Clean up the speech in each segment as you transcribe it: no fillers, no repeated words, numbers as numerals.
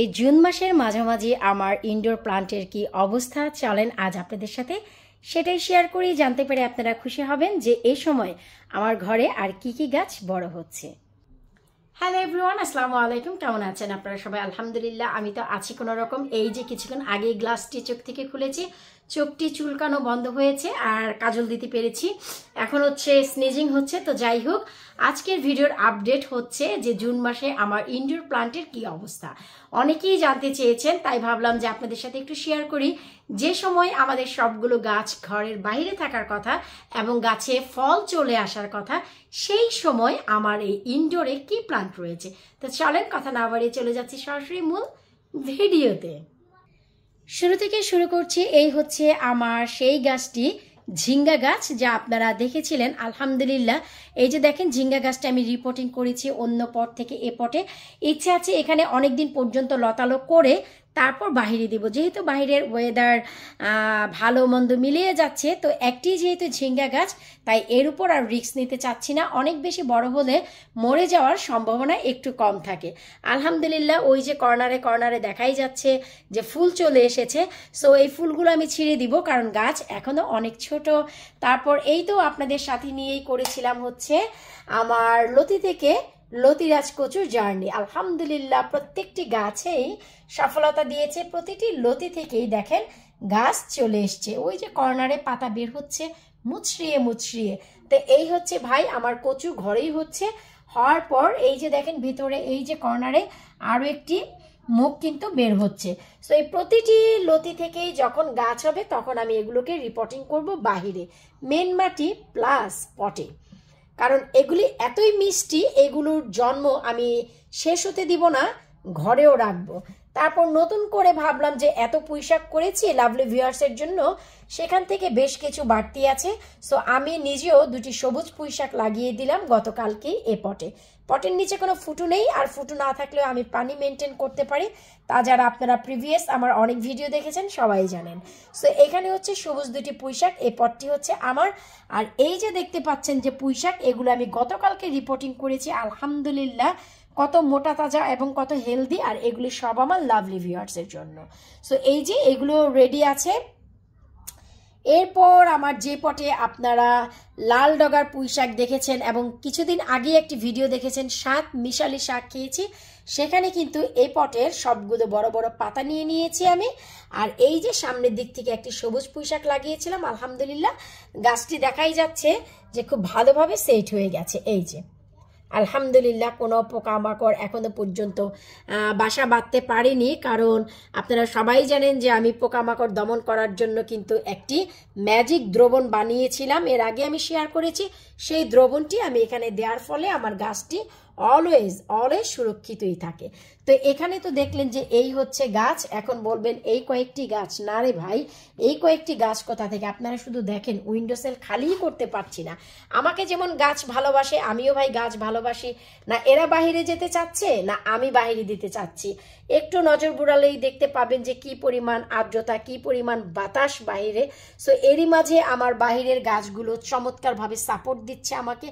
এই জুন মাসের মাঝামাঝি আমার ইনডোর প্লান্টের কি অবস্থা, চলেন আজ আপনাদের সাথে সেটাই শেয়ার করি। জানতে পেরে আপনারা খুশি হবেন যে এই সময় আমার ঘরে আর কি কি গাছ বড় হচ্ছে। হ্যালো এভরিওয়ান, আসসালামু আলাইকুম। কেমন আছেন আপনারা সবাই? আলহামদুলিল্লাহ আমি তো আছি কোনো রকম। এই যে কিছুক্ষণ আগে গ্লাসটি চোখ থেকে খুলেছি, চোখটি চুলকানো বন্ধ হয়েছে আর কাজল দিতে পেরেছি। এখন হচ্ছে স্নেজিং হচ্ছে। তো যাই হোক, আজকের ভিডিওর আপডেট হচ্ছে যে জুন মাসে আমার ইনডোর প্লান্টের কি অবস্থা। অনেকেই জানতে চেয়েছেন, তাই ভাবলাম যে আপনাদের সাথে একটু শেয়ার করি। যে সময় আমাদের সবগুলো গাছ ঘরের বাইরে থাকার কথা এবং গাছে ফল চলে আসার কথা, সেই সময় আমার এই ইনডোরে কি প্লান্ট রয়েছে। তো চলেন কথা না বাড়িয়ে চলে যাচ্ছি সরাসরি মূল ভিডিওতে। শুরু থেকে শুরু করছি। এই হচ্ছে আমার সেই গাছটি, ঝিঙ্গা গাছ, যা আপনারা দেখেছিলেন। আলহামদুলিল্লাহ এই যে দেখেন ঝিঙ্গা গাছটা আমি রিপোর্টিং করেছি অন্য পট থেকে এ পটে। ইচ্ছে আছে এখানে অনেক দিন পর্যন্ত লতালো করে তারপর বাহিরে দেব। যেহেতু বাহিরের ওয়েদার ভালো মন্দ মিলিয়ে যাচ্ছে, তো একটি যেহেতু ঝিঙ্গা গাছ, তাই এর উপর আর রিস্ক নিতে চাচ্ছি না। অনেক বেশি বড় হলে মরে যাওয়ার সম্ভাবনা একটু কম থাকে। আলহামদুলিল্লাহ ওই যে কর্নারে কর্নারে দেখাই যাচ্ছে যে ফুল চলে এসেছে। সো এই ফুলগুলো আমি ছিঁড়ে দিব, কারণ গাছ এখনও অনেক ছোট। তারপর এই তো আপনাদের সাথে নিয়েই করেছিলাম হচ্ছে আমার লতি থেকে লতিরাজ কচুর জার্নি। আলহামদুলিল্লাহ প্রত্যেকটি গাছেই সফলতা দিয়েছে। প্রতিটি লতি থেকেই দেখেন গাছ চলে এসছে। ওই যে কর্নারে পাতা বের হচ্ছে মুচড়িয়ে মুচড়িয়ে। তো এই হচ্ছে ভাই আমার কচু ঘরেই হচ্ছে। হওয়ার পর এই যে দেখেন ভিতরে এই যে কর্নারে আরও একটি মুখ কিন্তু বের হচ্ছে। সো এই প্রতিটি লতি থেকেই যখন গাছ হবে তখন আমি এগুলোকে রিপোর্টিং করব বাহিরে, মেন মাটি প্লাস পটে। কারণ এগুলি এতই মিষ্টি, এগুলোর জন্ম আমি শেষ হতে দিব না, ঘরেও রাখবো। তারপর নতুন করে ভাবলাম যে এত পুঁইশাক করেছি লাভলি ভিউয়ার্সের জন্য, সেখান থেকে বেশ কিছু বাড়তি আছে। সো আমি নিজেও দুটি সবুজ পুঁইশাক লাগিয়ে দিলাম গতকালকেই এ পটে। পটের নিচে কোনো ফুটো নেই, আর ফুটো না থাকলেও আমি পানি মেনটেন করতে পারি। তা যারা আপনারা প্রিভিয়াস আমার অনেক ভিডিও দেখেছেন সবাই জানেন। সো এখানে হচ্ছে সবুজ দুটি পুঁইশাক, এই পটটি হচ্ছে আমার। আর এই যে দেখতে পাচ্ছেন যে পুঁইশাক, এগুলো আমি গতকালকে রিপোর্টিং করেছি। আলহামদুলিল্লাহ কত মোটা তাজা এবং কত হেলদি, আর এগুলি সব আমার লাভলি ভিউয়ার্সের জন্য। সো এই যে এগুলো রেডি আছে। এরপর আমার যে পটে আপনারা লাল ডগার পুঁই শাক দেখেছেন এবং কিছুদিন আগে একটি ভিডিও দেখেছেন সাত মিশালি শাক খেয়েছি, সেখানে কিন্তু এই পটের সবগুলো বড় বড় পাতা নিয়ে নিয়েছি আমি। আর এই যে সামনের দিক থেকে একটি সবুজ পুঁই শাক লাগিয়েছিলাম, আলহামদুলিল্লাহ গাছটি দেখাই যাচ্ছে যে খুব ভালোভাবে সেট হয়ে গেছে। এই যে আলহামদুলিল্লাহ কোনো পোকামাকড় এখনও পর্যন্ত বাসা বাঁধতে পারেনি, কারণ আপনারা সবাই জানেন যে আমি পোকামাকড় দমন করার জন্য কিন্তু একটি ম্যাজিক দ্রবণ বানিয়েছিলাম, এর আগে আমি শেয়ার করেছি। সেই দ্রবণটি আমি এখানে দেওয়ার ফলে আমার গাছটি অলওয়েজ সুরক্ষিতই থাকে। তো এখানে তো দেখলেন যে এই হচ্ছে গাছ। এখন বলবেন এই কয়েকটি গাছ, না রে ভাই, এই কয়েকটি গাছ কোথা থেকে? আপনারা শুধু দেখেন, উইন্ডো সেল খালিই করতে পারছি না। আমাকে যেমন গাছ ভালোবাসে, আমিও ভাই গাছ ভালোবাসি। না এরা বাইরে যেতে চাচ্ছে, না আমি বাইরে দিতে চাচ্ছি। একটু নজর ঘুরালেই দেখতে পাবেন যে কি পরিমাণ আর্দ্রতা, কি পরিমাণ বাতাস বাইরে। সো এরই মাঝে আমার বাইরের গাছগুলো চমৎকারভাবে সাপোর্ট দিচ্ছে আমাকে।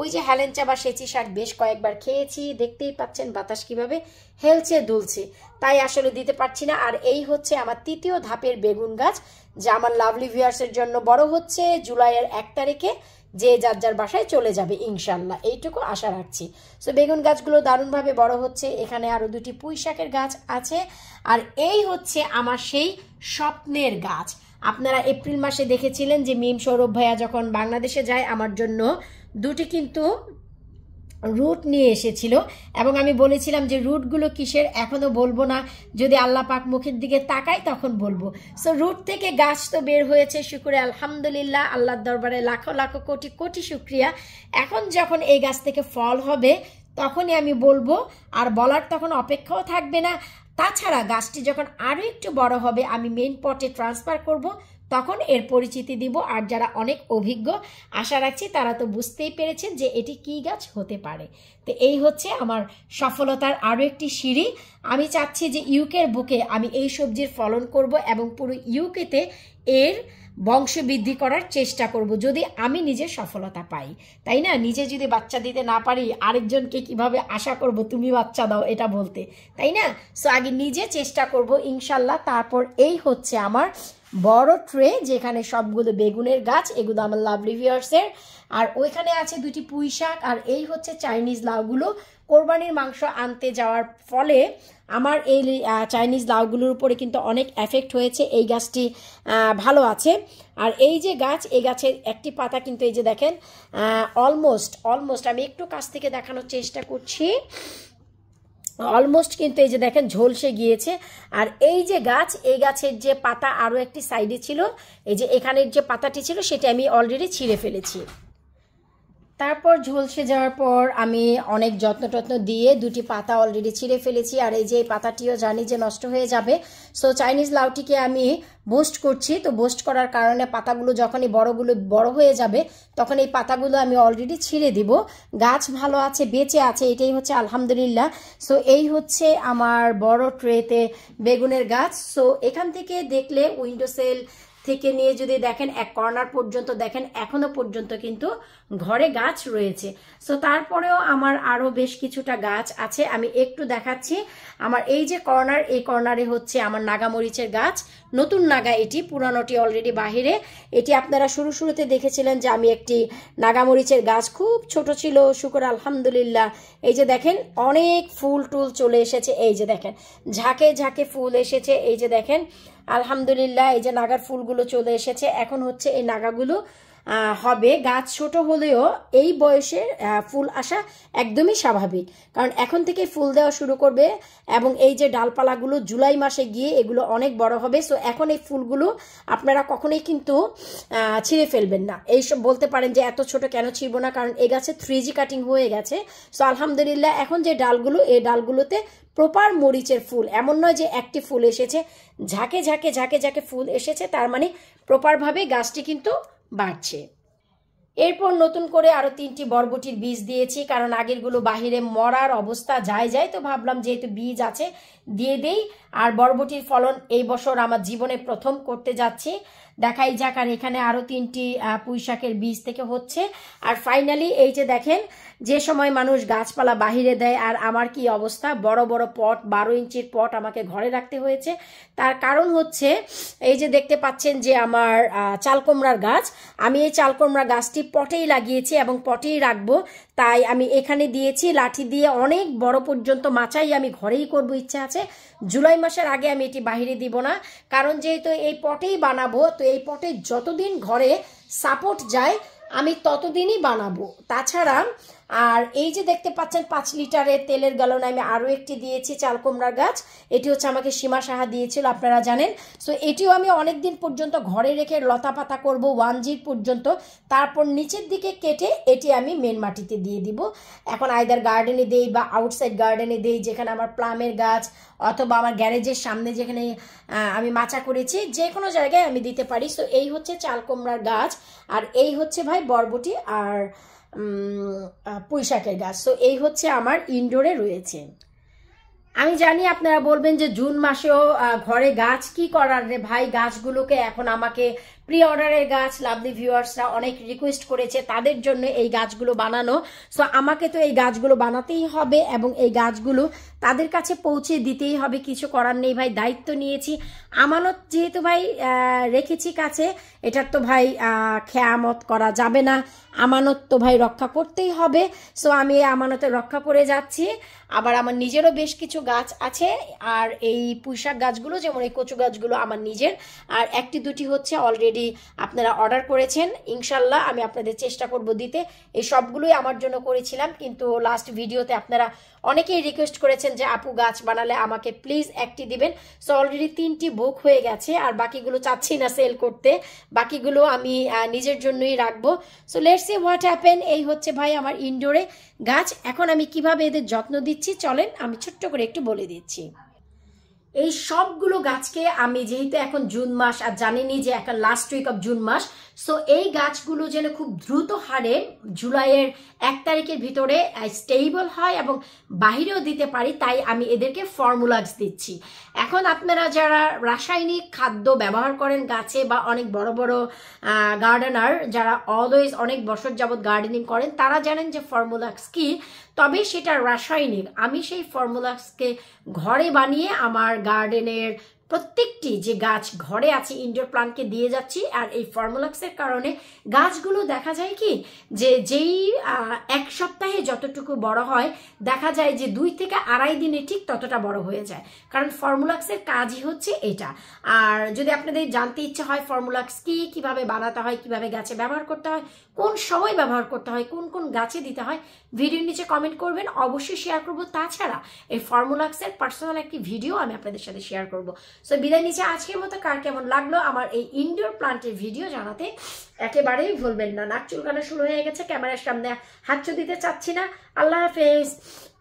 ওই যে হ্যালেঞ্চা বা সেচি শাক বেশ কয়েকবার খেয়েছি, দেখতেই পাচ্ছেন বাতাস কিভাবে হেলছে দুলছে, তাই আসলে দিতে পারছি না। আর এই হচ্ছে আমার তৃতীয় ধাপের বেগুন গাছ, যা আমার লাভলি ভিউয়ার্সের জন্য বড় হচ্ছে। জুলাইয়ের 1 তারিখে যে যার যার বাসায় চলে যাবে ইনশাল্লাহ, এইটুকু আশা রাখছি। সো বেগুন গাছগুলো দারুণভাবে বড় হচ্ছে। এখানে আরও দুটি পুঁই শাকের গাছ আছে। আর এই হচ্ছে আমার সেই স্বপ্নের গাছ। আপনারা এপ্রিল মাসে দেখেছিলেন যে মিম সৌরভ ভাইয়া যখন বাংলাদেশে যায় আমার জন্য দুটি কিন্তু রুট নিয়ে এসেছিল, এবং আমি বলেছিলাম যে রুটগুলো কিসের এখনও বলবো না, যদি আল্লাহ পাক মুখের দিকে তাকাই তখন বলবো। সো রুট থেকে গাছ তো বের হয়েছে, শুকুরে আলহামদুলিল্লাহ, আল্লাহর দরবারে লাখো লাখো কোটি কোটি শুক্রিয়া। এখন যখন এই গাছ থেকে ফল হবে তখনই আমি বলবো, আর বলার তখন অপেক্ষাও থাকবে না। তাছাড়া গাছটি যখন আরও একটু বড় হবে আমি মেন পটে ট্রান্সফার করব, তখন এর পরিচিতি দিব। আর যারা অনেক অভিজ্ঞ, আশা রাখছি তারা তো বুঝতেই পেরেছেন যে এটি কী গাছ হতে পারে। তো এই হচ্ছে আমার সফলতার আরও একটি সিঁড়ি। আমি চাচ্ছি যে ইউকের বুকে আমি এই সবজির ফলন করব এবং পুরো ইউকেতে এর বংশবৃদ্ধি করার চেষ্টা করব যদি আমি নিজে সফলতা পাই, তাই না? নিজে যদি বাচ্চা দিতে না পারি আরেকজনকে কিভাবে আশা করব তুমি বাচ্চা দাও এটা বলতে, তাই না? সো আগে নিজে চেষ্টা করব ইনশাল্লাহ। তারপর এই হচ্ছে আমার বড় ট্রে যেখানে সবগুলো বেগুনের গাছ, এগুলো আমার লাভলি ভিউয়ার্সের। আর ওইখানে আছে দুটি পুঁই শাক, আর এই হচ্ছে চাইনিজ লাউগুলো। কোরবানির মাংস আনতে যাওয়ার ফলে আমার এই চাইনিজ লাউগুলোর উপরে কিন্তু অনেক এফেক্ট হয়েছে। এই গাছটি ভালো আছে। আর এই যে গাছ, এই গাছের একটি পাতা কিন্তু এই যে দেখেন অলমোস্ট আমি একটু কাছ থেকে দেখানোর চেষ্টা করছি, অলমোস্ট কিন্তু এই যে দেখেন ঝলসে গিয়েছে। আর এই যে গাছ, এই গাছের যে পাতা আরও একটি সাইডে ছিল, এই যে এখানের যে পাতাটি ছিল সেটা আমি অলরেডি ছিঁড়ে ফেলেছি। তারপর ঝলসে যাওয়ার পর আমি অনেক যত্ন টত্ন দিয়ে দুটি পাতা অলরেডি ছিঁড়ে ফেলেছি। আর এই যে এই পাতাটিও জানি যে নষ্ট হয়ে যাবে। সো চাইনিজ লাউটিকে আমি বোস্ট করছি, তো বোস্ট করার কারণে পাতাগুলো যখনই বড় হয়ে যাবে তখন এই পাতাগুলো আমি অলরেডি ছিঁড়ে দিব। গাছ ভালো আছে, বেঁচে আছে, এটাই হচ্ছে আলহামদুলিল্লাহ। সো এই হচ্ছে আমার বড় ট্রেতে বেগুনের গাছ। সো এখান থেকে দেখলে উইন্ডো সেল থেকে নিয়ে যদি দেখেন এক কর্নার পর্যন্ত দেখেন এখনো পর্যন্ত কিন্তু ঘরে গাছ রয়েছে। সো তারপরেও আমার আরও বেশ কিছুটা গাছ আছে, আমি একটু দেখাচ্ছি। আমার এই যে কর্নার, এই কর্নারে হচ্ছে আমার নাগামরিচের গাছ, নতুন নাগা এটি, পুরানোটি অলরেডি বাহিরে। এটি আপনারা শুরুতে দেখেছিলেন যে আমি একটি নাগামরিচের গাছ খুব ছোট ছিল, শুকর আলহামদুলিল্লাহ। এই যে দেখেন অনেক ফুল টুল চলে এসেছে, এই যে দেখেন ঝাঁকে ঝাঁকে ফুল এসেছে, এই যে দেখেন আলহামদুলিল্লাহ। এই যে নাগার ফুলগুলো চলে এসেছে। এখন হচ্ছে এই নাগাগুলো হবে। গাছ ছোট হলেও এই বয়সে ফুল আসা একদমই স্বাভাবিক, কারণ এখন থেকে ফুল দেওয়া শুরু করবে এবং এই যে ডালপালাগুলো জুলাই মাসে গিয়ে এগুলো অনেক বড় হবে। সো এখন এই ফুলগুলো আপনারা কখনোই কিন্তু ছিঁড়ে ফেলবেন না। এইসব বলতে পারেন যে এত ছোট কেন ছিঁড়ব না, কারণ এই গাছে 3G কাটিং হয়ে গেছে। সো আলহামদুলিল্লাহ এখন যে ডালগুলো, এই ডালগুলোতে প্রপার মরিচের ফুল, এমন নয় যে একটি ফুল এসেছে, ঝাঁকে ঝাঁকে ঝাঁকে ঝাঁকে ফুল এসেছে, তার মানে প্রপারভাবে গাছটি কিন্তু বাড়ছে। এরপর নতুন করে আরও 3টি বরবটির বীজ দিয়েছি, কারণ আগেরগুলো বাহিরে মরার অবস্থা যায়, তো ভাবলাম যেহেতু বীজ আছে দিয়ে দেই। আর বরবটির ফলন এই বছর আমার জীবনে প্রথম করতে যাচ্ছি, দেখাই যাক। আর এখানে আরও 3টি পুঁইশাকের বীজ থেকে হচ্ছে। আর ফাইনালি এই যে দেখেন যে সময় মানুষ গাছপালা বাহিরে দেয় আর আমার কি অবস্থা, বড় বড় পট, 12 ইঞ্চির পট আমাকে ঘরে রাখতে হয়েছে। তার কারণ হচ্ছে এই যে দেখতে পাচ্ছেন যে আমার চালকুমড়ার গাছ, আমি এই চালকুমড়া গাছটি পটেই লাগিয়েছি এবং পটেই রাখবো, তাই আমি এখানে দিয়েছি লাঠি দিয়ে অনেক বড় পর্যন্ত মাচাই আমি ঘরেই করব ইচ্ছা আছে। জুলাই মাসের আগে আমি এটি বাহিরে দিব না, কারণ যেহেতু এই পটেই বানাবো, তো এই পটে যতদিন ঘরে সাপোর্ট যায় আমি ততদিনই বানাবো। তাছাড়া আর এই যে দেখতে পাচ্ছেন 5 লিটারের তেলের গ্যালনে আমি আরও একটি দিয়েছি চালকুমড়ার গাছ, এটি হচ্ছে আমাকে সীমা সাহা দিয়েছিল, আপনারা জানেন। সো এটিও আমি অনেক দিন পর্যন্ত ঘরে রেখে লতা পাতা করবো 1G পর্যন্ত, তারপর নিচের দিকে কেটে এটি আমি মেন মাটিতে দিয়ে দিব। এখন আইদার গার্ডেনে দেই বা আউটসাইড গার্ডেনে দেই, যেখানে আমার প্লামের গাছ অথবা আমার গ্যারেজের সামনে যেখানে আমি মাচা করেছি, যে কোনো জায়গায় আমি দিতে পারি। সো এই হচ্ছে চালকুমড়ার গাছ। আর এই হচ্ছে ভাই বরবটি আর পুঁই শাকের গাছ। তো এই হচ্ছে আমার ইনডোরে রয়েছে। আমি জানি আপনারা বলবেন যে জুন মাসেও ঘরে গাছ কি করার রে ভাই, গাছগুলোকে এখন আমাকে প্রি অর্ডারের গাছ লাভলি ভিউয়ার্সরা অনেক রিকোয়েস্ট করেছে, তাদের জন্য এই গাছগুলো বানানো। সো আমাকে তো এই গাছগুলো বানাতেই হবে এবং এই গাছগুলো তাদের কাছে পৌঁছে দিতেই হবে, কিছু করার নেই ভাই, দায়িত্ব নিয়েছি। আমানত যেহেতু ভাই রেখেছি কাছে, এটার তো ভাই খেয়ানত করা যাবে না, আমানত তো ভাই রক্ষা করতেই হবে। সো আমি এই আমানতে রক্ষা করে যাচ্ছি। আবার আমার নিজেরও বেশ কিছু গাছ আছে, আর এই পুঁইশাক গাছগুলো যেমন এই কচু গাছগুলো আমার নিজের, আর 1-2টি হচ্ছে অলরেডি আপনারা অর্ডার করেছেন, ইনশাল্লাহ আমি আপনাদের চেষ্টা করব দিতে। এই সবগুলোই আমার জন্য করেছিলাম, কিন্তু লাস্ট ভিডিওতে আপনারা অনেকেই রিকোয়েস্ট করেছেন যে আপু গাছ বানালে আমাকে প্লিজ একটি দিবেন। সো অলরেডি 3টি বুক হয়ে গেছে, আর বাকিগুলো চাচ্ছি না সেল করতে, বাকিগুলো আমি নিজের জন্যই রাখবো। So let's see what happen. এই হচ্ছে ভাই আমার ইনডোরে গাছ। এখন আমি কিভাবে এদের যত্ন দিচ্ছি চলেন আমি ছোট্ট করে একটু বলে দিচ্ছি। এই সবগুলো গাছকে আমি, যেহেতু এখন জুন মাস আর জানিনি যে একটা লাস্ট উইক অফ জুন মাস, সো এই গাছগুলো যেন খুব দ্রুত হারে জুলাইয়ের 1 তারিখের ভিতরে স্টেবল হয় এবং বাহিরেও দিতে পারি, তাই আমি এদেরকে ফর্মুলাক্স দিচ্ছি। এখন আপনারা যারা রাসায়নিক খাদ্য ব্যবহার করেন গাছে বা অনেক বড় বড় গার্ডেনার যারা অলওয়েজ অনেক বছর যাবৎ গার্ডেনিং করেন তারা জানেন যে ফর্মুলাক্স কি, তবে সেটা রাসায়নিক। আমি সেই ফর্মুলাক্সকে ঘরে বানিয়ে আমার গার্ডেনের প্রত্যেকটি যে গাছ ঘরে আছে ইনডোর প্লান্টকে দিয়ে যাচ্ছি। আর এই ফর্মুলাক্সের কারণে গাছগুলো দেখা যায় কি যে যেই 1 সপ্তাহে যতটুকু বড় হয় দেখা যায় যে 2 থেকে আড়াই দিনে ঠিক ততটা বড় হয়ে যায়, কারণ ফর্মুলাক্সের কাজই হচ্ছে এটা। আর যদি আপনাদের জানতে ইচ্ছা হয় ফর্মুলাক্স কি, কিভাবে বানাতে হয়, কিভাবে গাছে ব্যবহার করতে হয়, কোন সময় ব্যবহার করতে হয়, কোন কোন গাছে দিতে হয়, ভিডিওর নিচে কমেন্ট করবেন, অবশ্যই শেয়ার করব। তাছাড়া এই ফর্মুলাক্সের পার্সোনাল একটি ভিডিও আমি আপনাদের সাথে শেয়ার করব। সো বিদায় নিচে আজকের মতো, কার কেমন লাগলো আমার এই ইনডোর প্লান্টের ভিডিও জানাতে একেবারেই ভুলবেন না। নাক চুলকানো শুরু হয়ে গেছে, ক্যামেরার সামনে হাত দিতে চাচ্ছি না। আল্লাহ হাফেজ।